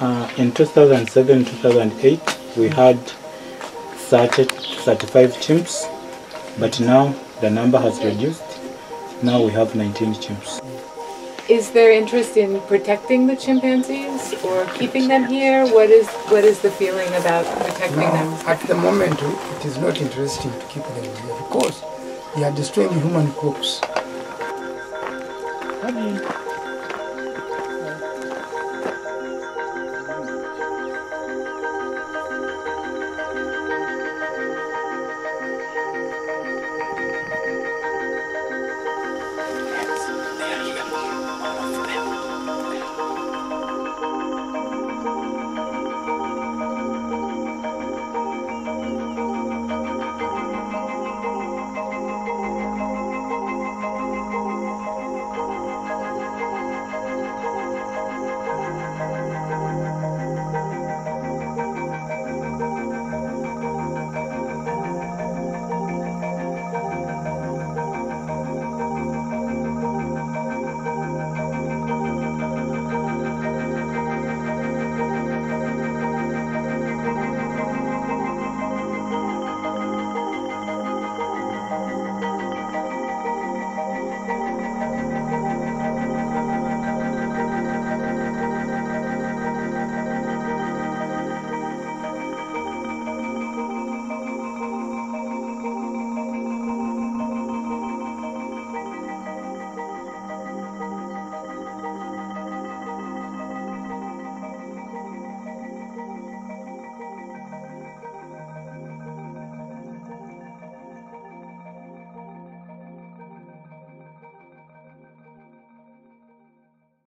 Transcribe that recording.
In 2007-2008, we had 35 chimps, but now the number has reduced. Now we have 19 chimps. Is there interest in protecting the chimpanzees or keeping them here? What is the feeling about protecting them? At the moment, it is not interesting to keep them here because they are destroying human crops.